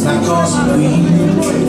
questa cosa qui.